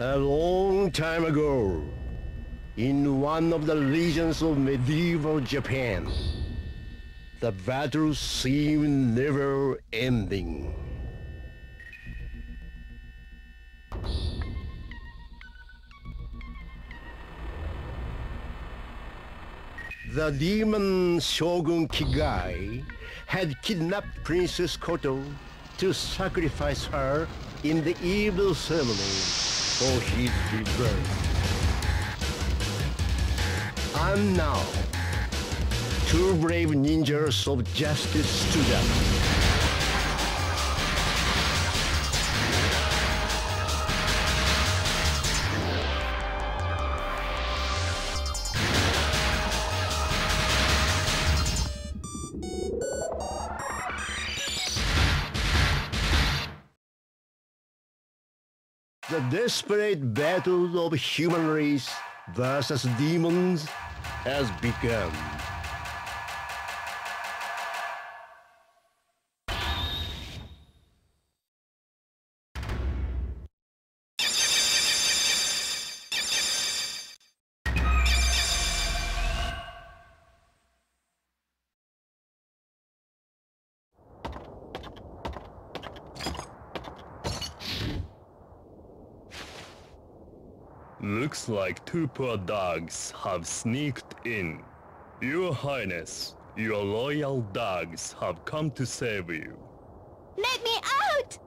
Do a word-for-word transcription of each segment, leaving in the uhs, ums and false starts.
A long time ago, in one of the regions of medieval Japan, the battle seemed never-ending. The demon Shogun Kigai had kidnapped Princess Koto to sacrifice her in the evil ceremony for his rebirth. And now, two brave ninjas of justice stood up. The desperate battle of human race versus demons has begun. Looks like two poor dogs have sneaked in. Your Highness, your loyal dogs have come to save you. Let me out!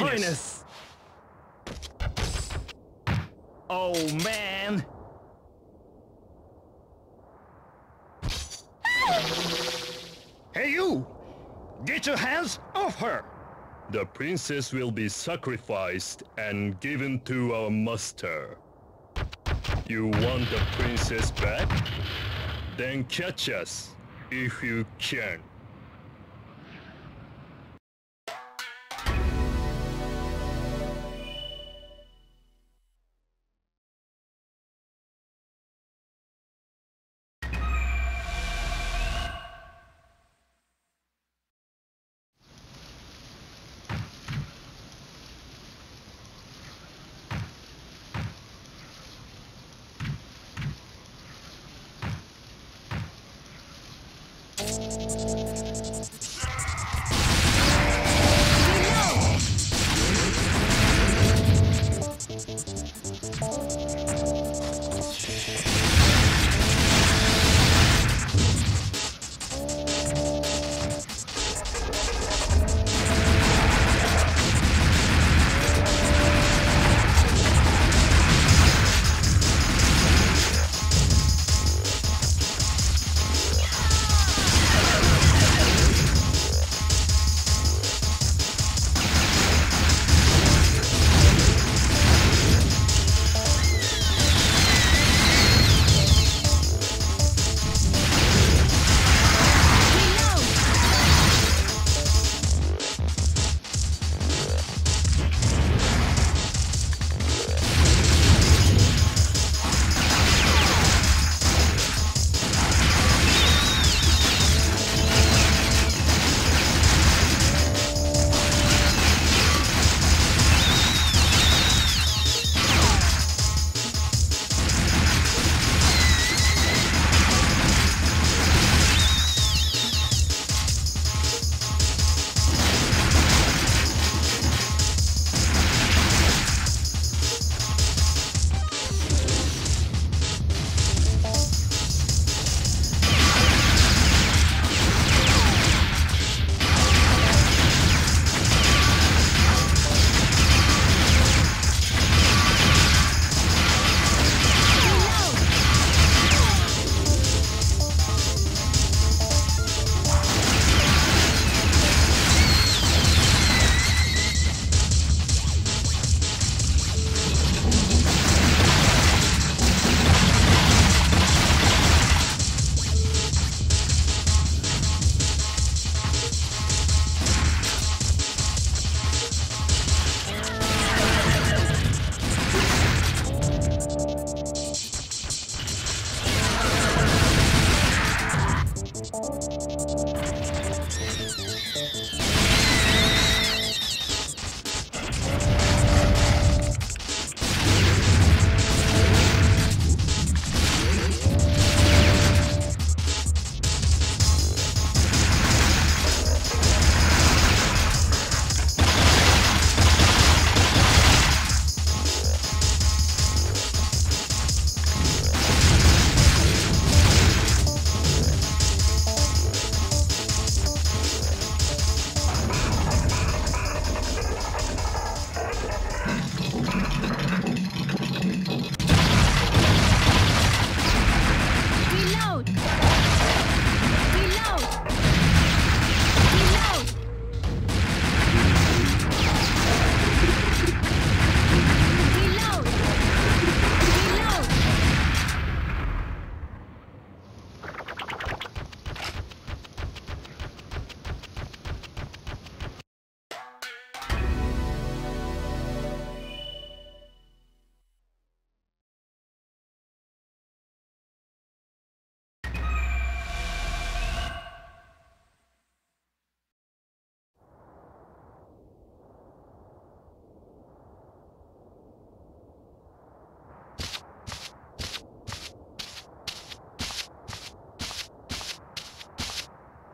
Highness. Oh man! Hey you! Get your hands off her! The princess will be sacrificed and given to our master. You want the princess back? Then catch us, if you can.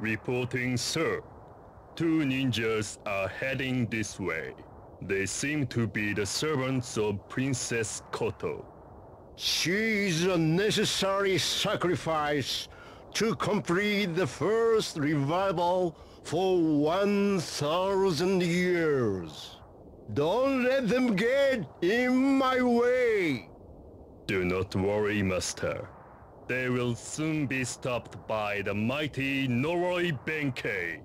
Reporting, sir. Two ninjas are heading this way. They seem to be the servants of Princess Koto. She is a necessary sacrifice to complete the first revival for one thousand years. Don't let them get in my way. Do not worry, Master. They will soon be stopped by the mighty Noroi Benkei.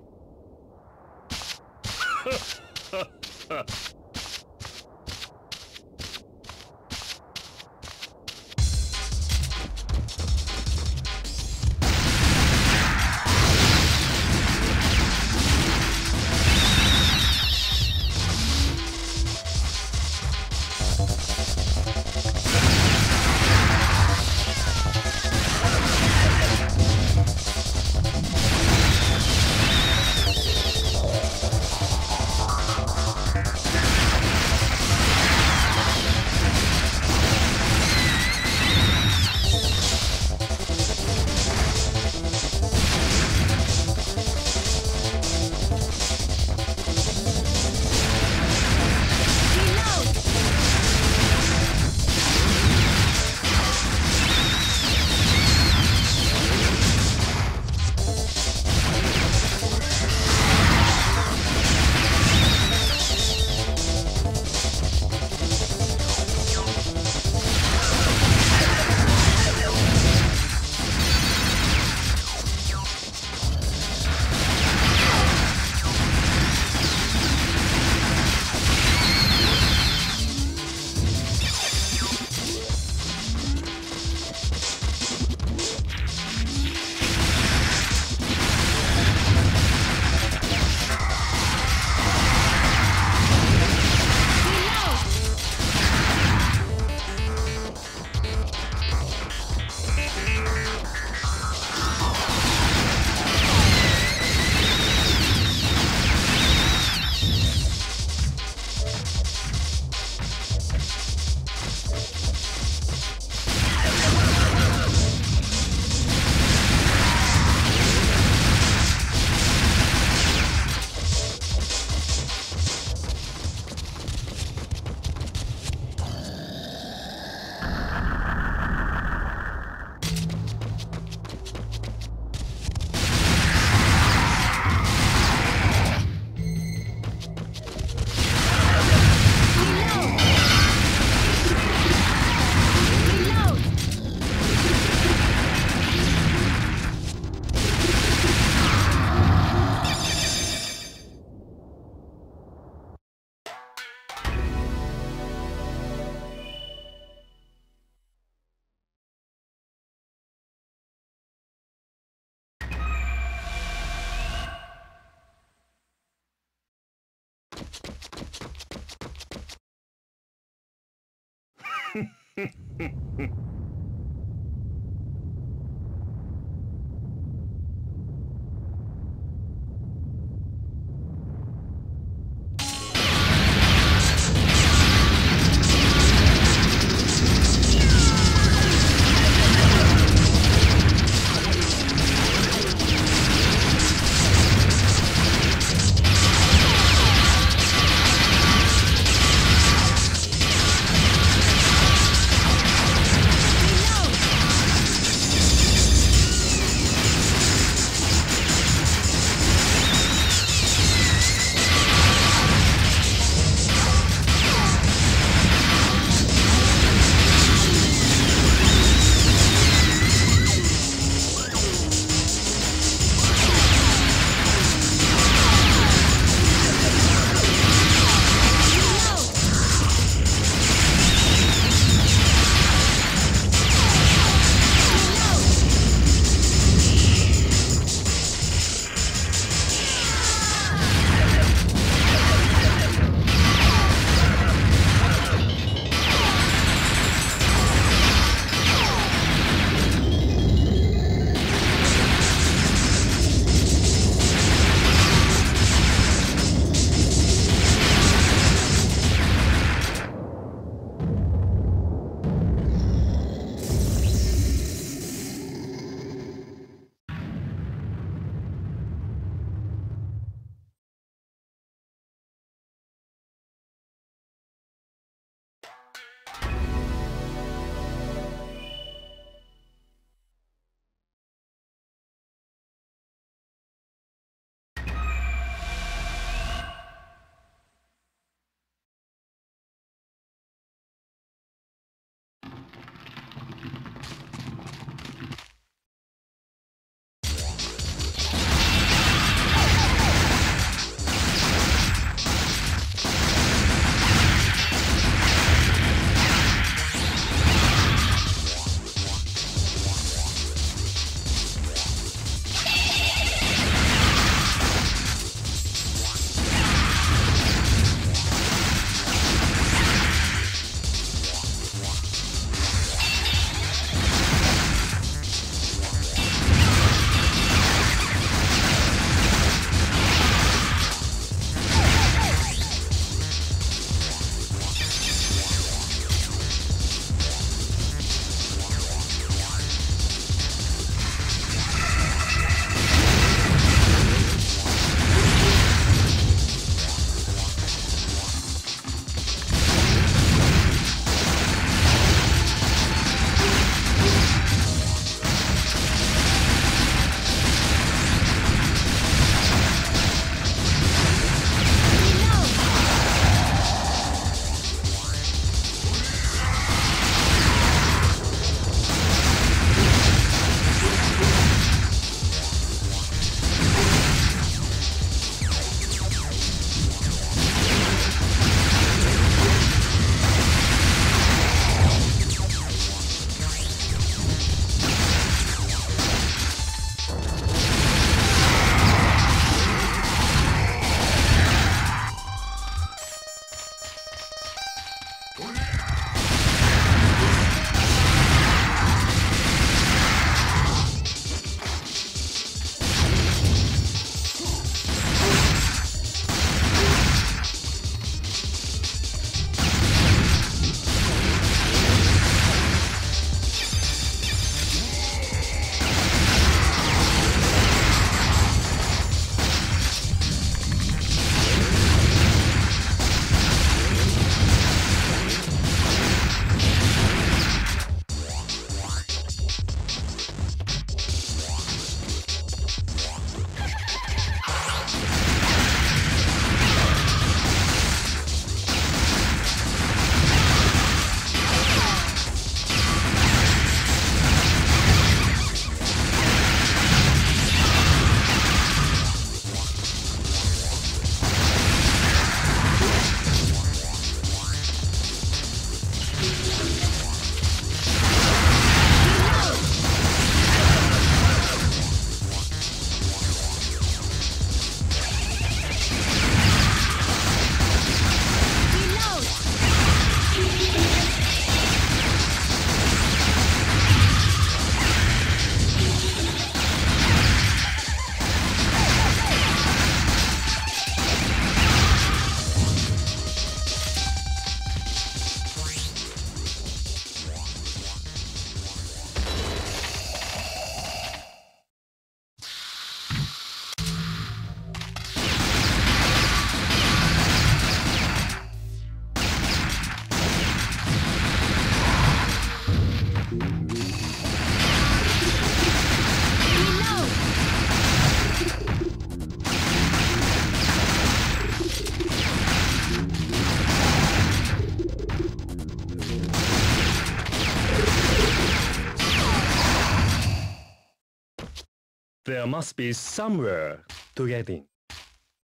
There must be somewhere to get in.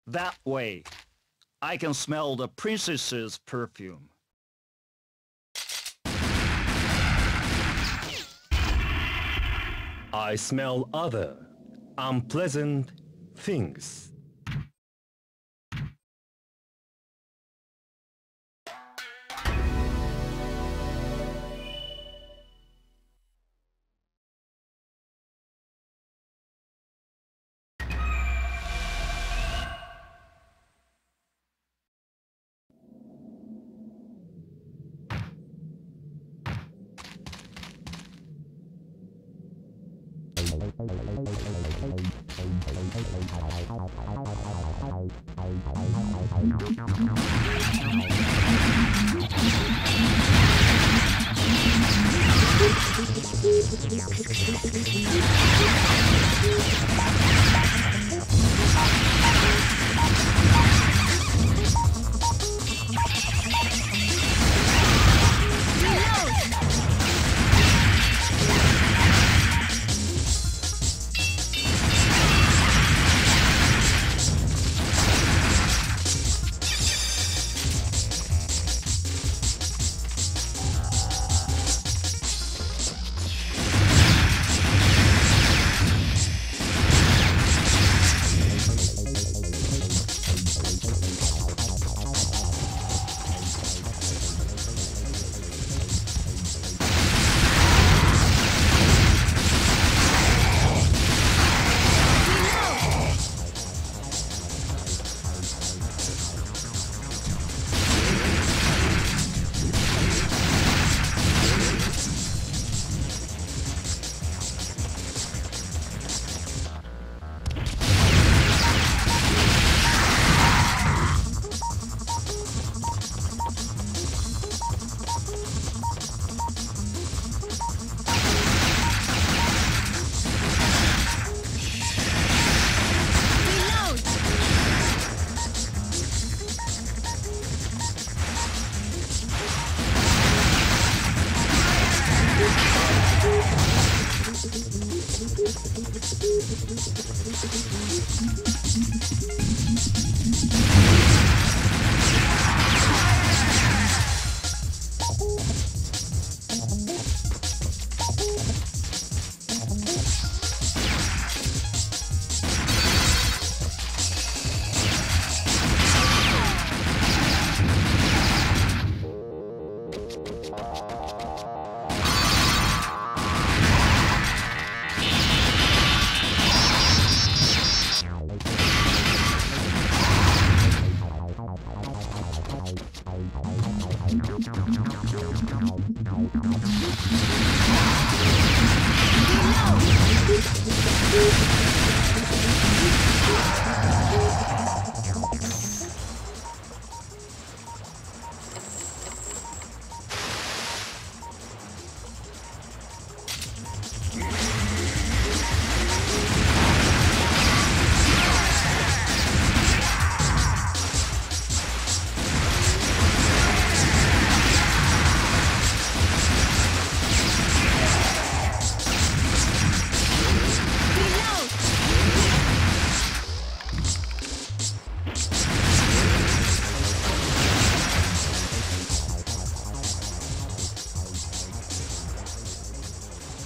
That way. I can smell the princess's perfume. I smell other unpleasant things.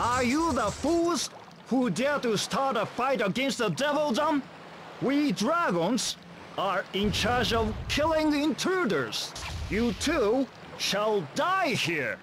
Are you the fools who dare to start a fight against the devildom? We dragons are in charge of killing intruders. You too shall die here.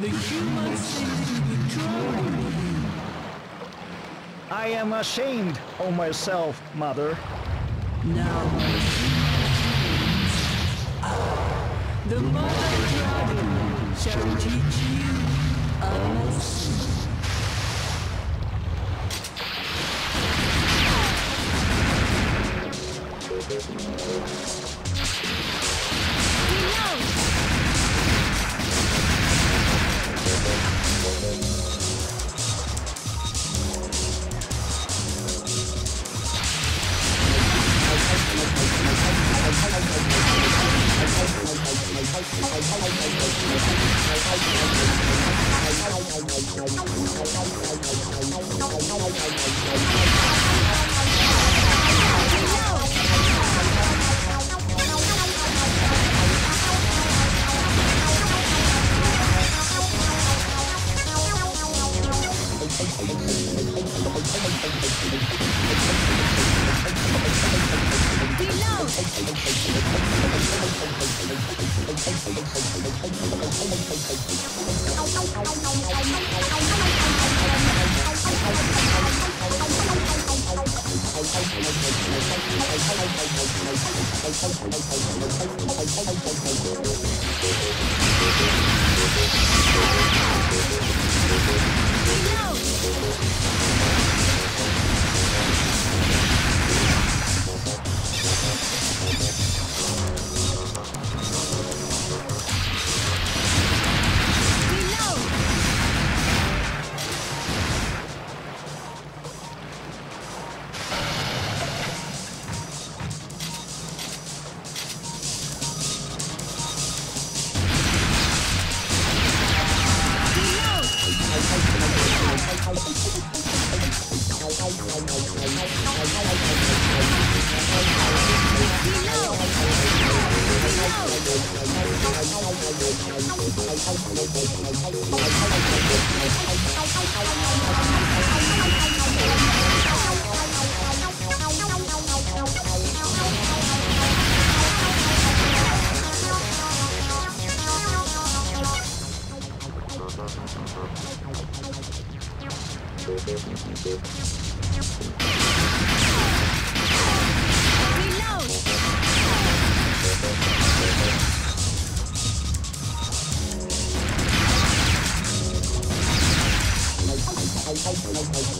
The human seems to be trying. I am ashamed of myself, Mother. Now I see my ah, the Mother Dragon shall teach you a lesson.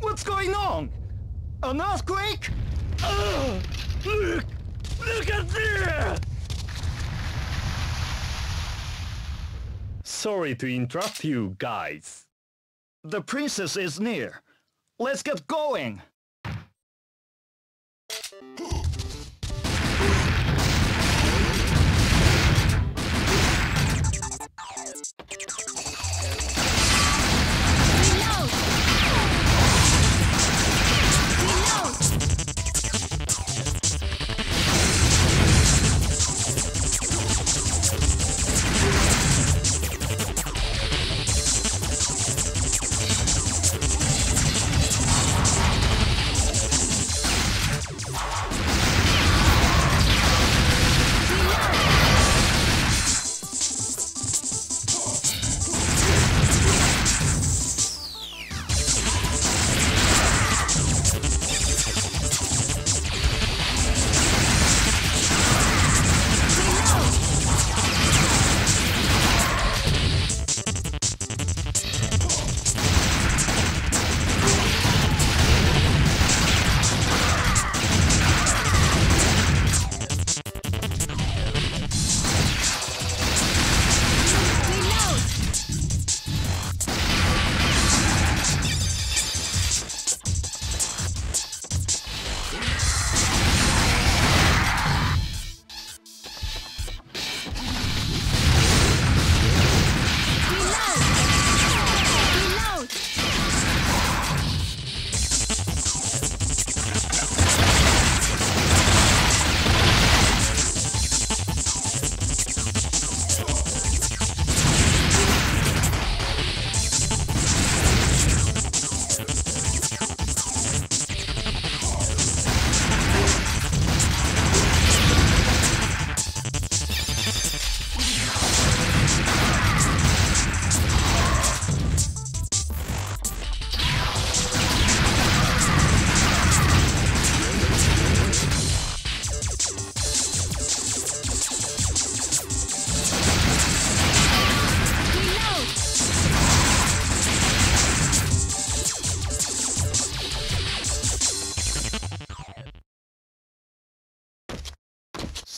What's going on? An earthquake? Ugh. Look! Look at this! Sorry to interrupt you guys. The princess is near. Let's get going!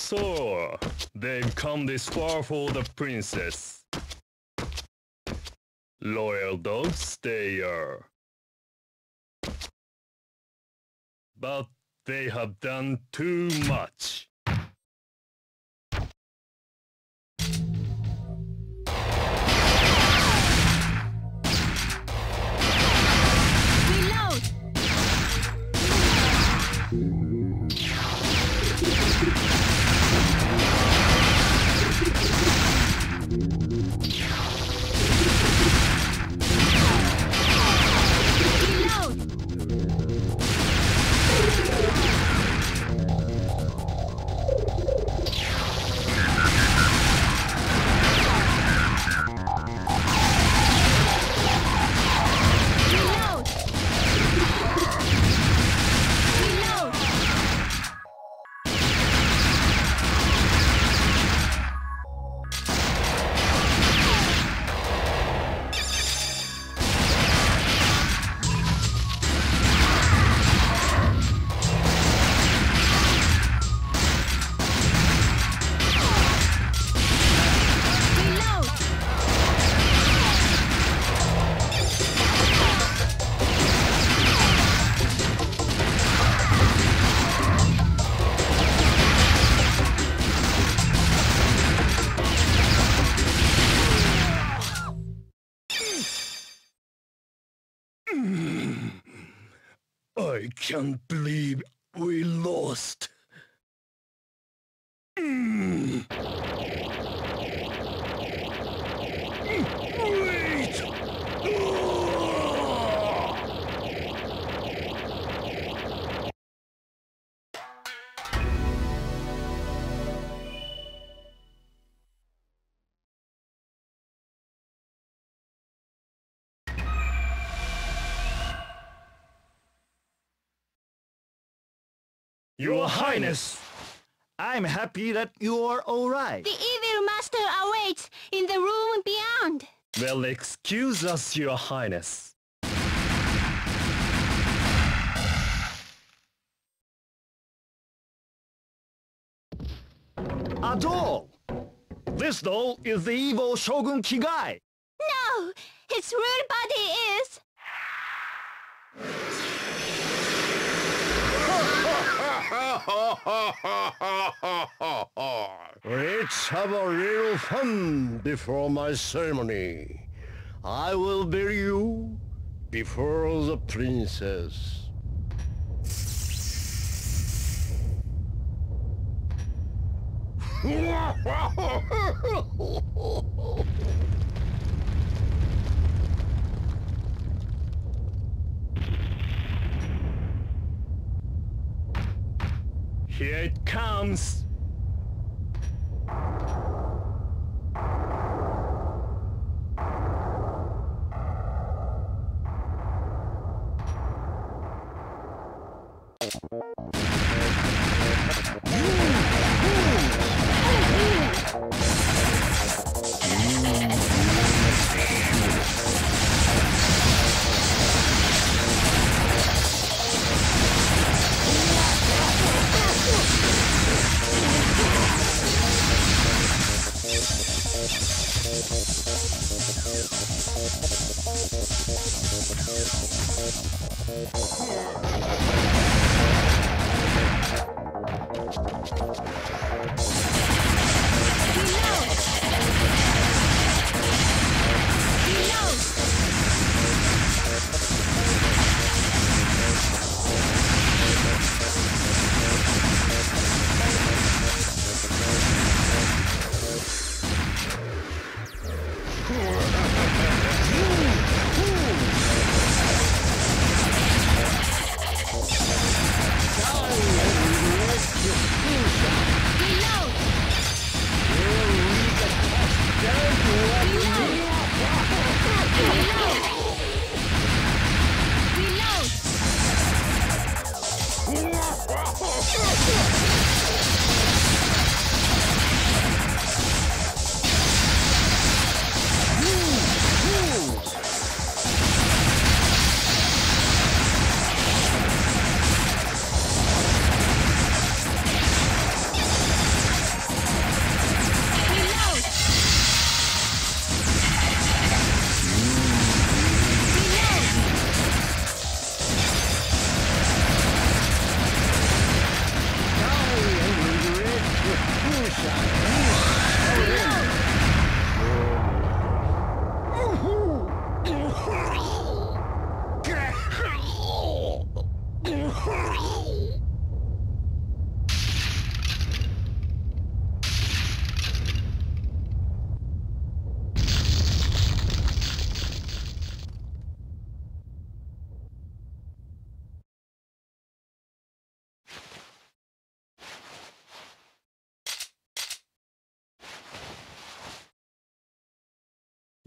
So, they've come this far for the princess. Loyal dogs, stay here. But they have done too much. I can't believe we lost. Mm. Wait! Oh! Your Highness! I'm happy that you are alright. The evil master awaits in the room beyond. Well, excuse us, Your Highness. A doll! This doll is the evil Shogun Kigai. No! His real body is... Let's have a real fun before my ceremony. I will bury you before the princess. Here it comes!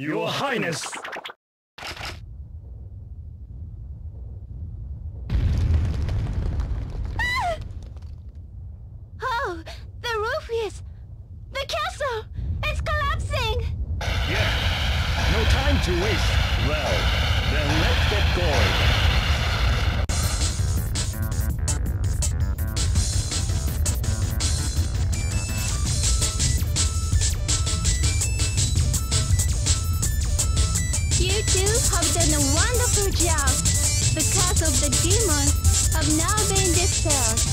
Your Highness! Ah! Oh, the roof is... The castle! It's collapsing! Yeah, no time to waste. Well, then let's get going. Done a wonderful job. The curse of the demons have now been dispelled.